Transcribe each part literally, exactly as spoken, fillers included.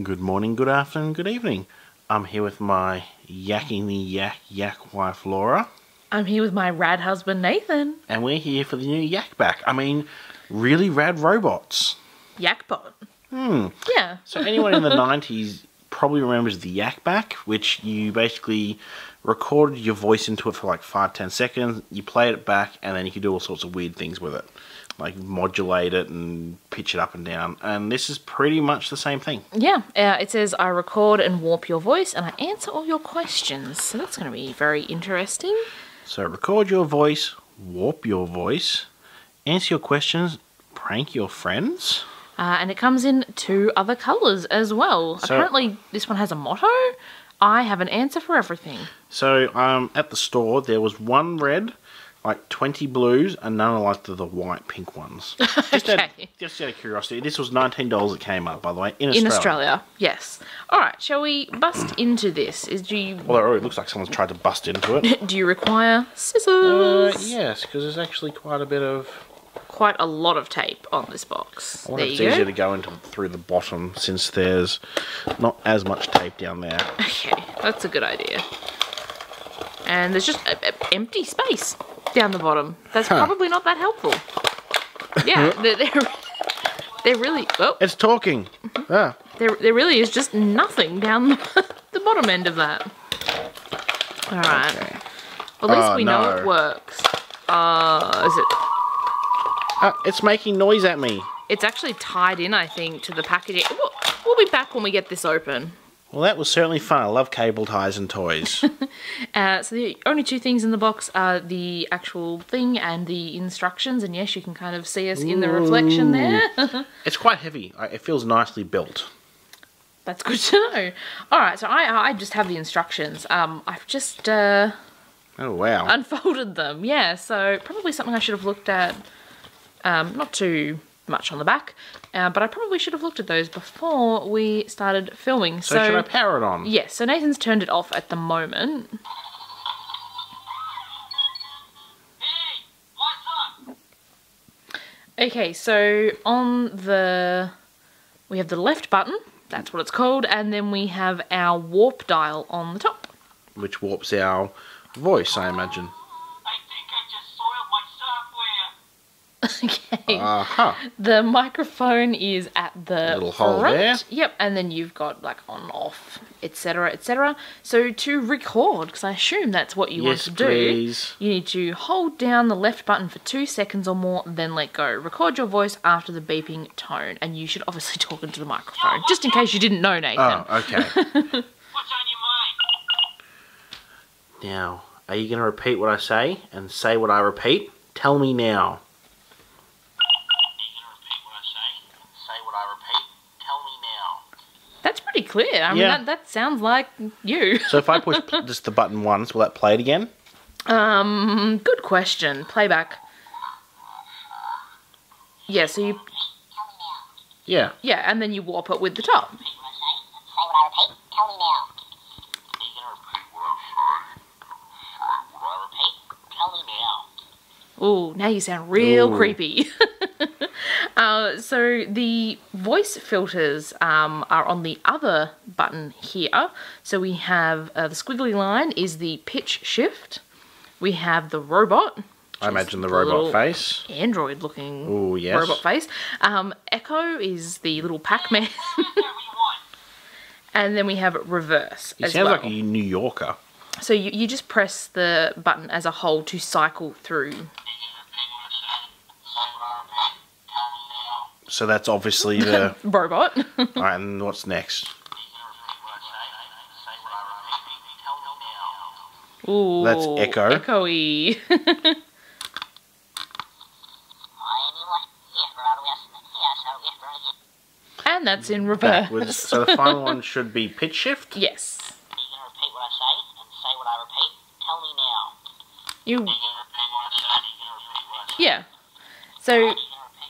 Good morning, good afternoon, good evening. I'm here with my yakking the yak yak wife Laura. I'm here with my rad husband Nathan. And we're here for the new Yakback. I mean, really rad robots. Yakbot. Hmm. Yeah. So anyone in the nineties probably remembers the Yakback, which you basically recorded your voice into it for like five, ten seconds. You played it back, and then you could do all sorts of weird things with it, like modulate it and pitch it up and down. And this is pretty much the same thing. Yeah. Uh, it says, I record and warp your voice and I answer all your questions. So that's going to be very interesting. So record your voice, warp your voice, answer your questions, prank your friends. Uh, and it comes in two other colours as well. So apparently this one has a motto. I have an answer for everything. So um, at the store there was one red, like twenty blues, and none of like the, the white pink ones. Just, okay. out, just out of curiosity, this was nineteen dollars it came up, by the way, in Australia. In Australia, yes. All right, shall we bust into this? Is do you? Well, it already looks like someone's tried to bust into it. Do you require scissors? Uh, yes, because there's actually quite a bit of... Quite a lot of tape on this box. I wonder if it's easier to go into through the bottom since there's not as much tape down there. Okay, that's a good idea. And there's just a, a empty space down the bottom. That's huh. probably not that helpful. Yeah, they're, they're, they're really... Oh. It's talking. Mm-hmm. Yeah. There, there really is just nothing down the, the bottom end of that. All right. Okay. Well, at least oh, we no. know it works. Uh, is it... Uh, it's making noise at me. It's actually tied in, I think, to the packaging. We'll, we'll be back when we get this open. Well, that was certainly fun. I love cable ties and toys. uh, so the only two things in the box are the actual thing and the instructions. And yes, you can kind of see us Ooh. in the reflection there. It's quite heavy. It feels nicely built. That's good to know. All right, so I, I just have the instructions. Um, I've just uh, oh wow unfolded them. Yeah, so probably something I should have looked at. Um, not too much on the back, uh, but I probably should have looked at those before we started filming. So, so should I power it on? Yes, yeah, so Nathan's turned it off at the moment. Hey, what's up? Okay, so on the... we have the left button, that's what it's called, and then we have our warp dial on the top. Which warps our voice, I imagine. Okay. Uh-huh. The microphone is at the little hole front. There. Yep, and then you've got like on, off, et cetera, et cetera. So to record, because I assume that's what you yes, want to please. do, you need to hold down the left button for two seconds or more, then let go. Record your voice after the beeping tone, and you should obviously talk into the microphone, Yo, just in case you didn't know, Nathan. Oh, okay. What's on your mind? Now, are you going to repeat what I say and say what I repeat? Tell me now. Clear. I mean, yeah. that, that sounds like you. So if I push just the button once, will that play it again? Um, good question. Playback. Yeah, so you... Yeah. Yeah, and then you warp it with the top. Ooh, now you sound real Ooh. creepy. Uh, so the voice filters um, are on the other button here. So we have uh, the squiggly line is the pitch shift. We have the robot. I imagine the, the robot face. Android looking Ooh, yes. robot face. Um, echo is the little Pac-Man. And then we have reverse as well. He sounds like a New Yorker. So you, you just press the button as a whole to cycle through. So that's obviously the... robot. All right, and what's next? Ooh. That's echo. Echo-y. And that's in reverse. Backwards. So the final one should be pitch shift? Yes. You... Yeah. So...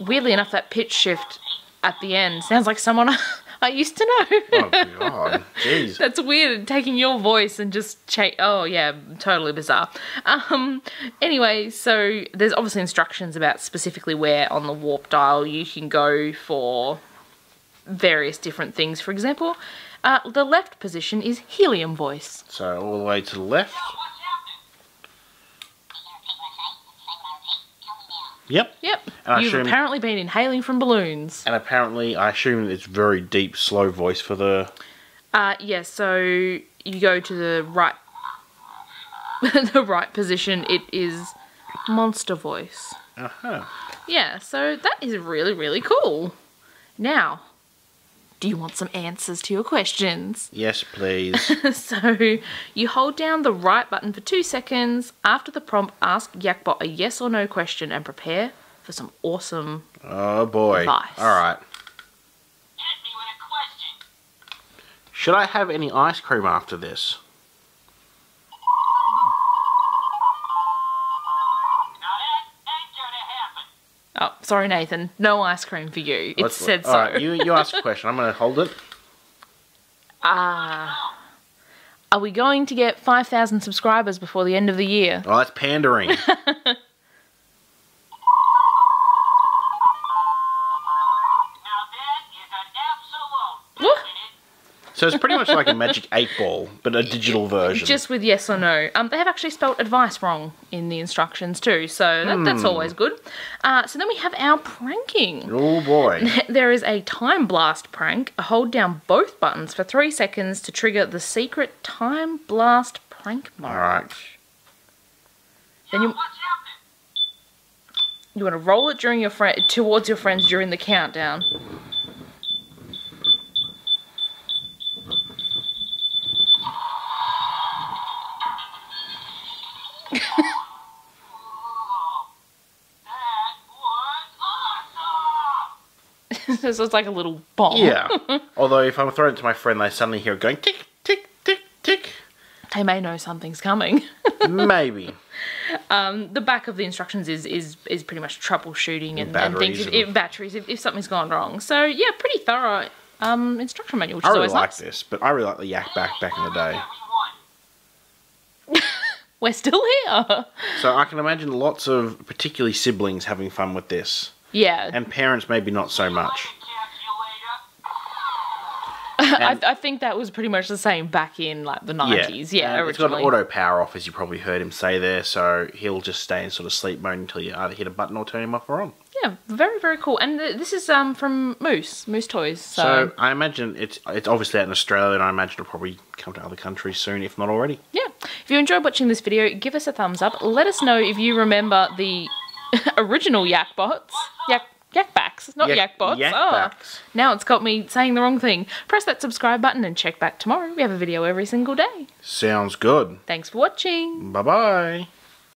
weirdly enough, that pitch shift at the end sounds like someone I used to know. Oh, God. Jeez. That's weird, taking your voice and just change. Oh, yeah, totally bizarre. Um, anyway, so there's obviously instructions about specifically where on the warp dial you can go for various different things. For example, uh, the left position is helium voice. So all the way to the left. Yep. Yep. And You've assume, apparently been inhaling from balloons. And apparently, I assume it's very deep, slow voice for the... Uh, yeah, so you go to the right... the right position, it is monster voice. Uh-huh. Yeah, so that is really, really cool. Now, do you want some answers to your questions? Yes, please. So, you hold down the right button for two seconds. After the prompt, ask Yakbot a yes or no question and prepare for some awesome Oh, boy. Advice. All right. Hit me with a question. Should I have any ice cream after this? Oh, sorry, Nathan. No ice cream for you. It Let's, said so. All right, you, you ask a question. I'm going to hold it. Ah. Uh, are we going to get five thousand subscribers before the end of the year? Oh, that's pandering. So it's pretty much like a Magic eight Ball, but a digital version. Just with yes or no. Um, they have actually spelt advice wrong in the instructions too, so that, mm. that's always good. Uh, so then we have our pranking. Oh boy. There is a time blast prank. Hold down both buttons for three seconds to trigger the secret time blast prank mode. All right. Then you, you want to roll it during your friend towards your friends during the countdown. So it's like a little bomb. Yeah. Although if I'm throwing it to my friend, they suddenly hear it going tick, tick, tick, tick. They may know something's coming. Maybe. Um, the back of the instructions is is, is pretty much troubleshooting and, and things. And... If, if batteries, if, if something's gone wrong. So yeah, pretty thorough um, instruction manual, which I is really always like nice. this, but I really like the Yakback back in the day. We're still here. So I can imagine lots of particularly siblings having fun with this. Yeah. And parents maybe not so much. I, I think that was pretty much the same back in like the nineties. Yeah, yeah, it's got an auto power off, as you probably heard him say there, so he'll just stay in sort of sleep mode until you either hit a button or turn him off or on. Yeah, very, very cool. And th this is um from Moose, Moose Toys. So. so I imagine it's it's obviously out in Australia, and I imagine it'll probably come to other countries soon, if not already. Yeah. If you enjoyed watching this video, give us a thumbs up. Let us know if you remember the original Yakbots. Yak Yakbacks, not Yak Yakbots. Yakbacks. Oh, now it's got me saying the wrong thing. Press that subscribe button and check back tomorrow. We have a video every single day. Sounds good. Thanks for watching. Bye-bye.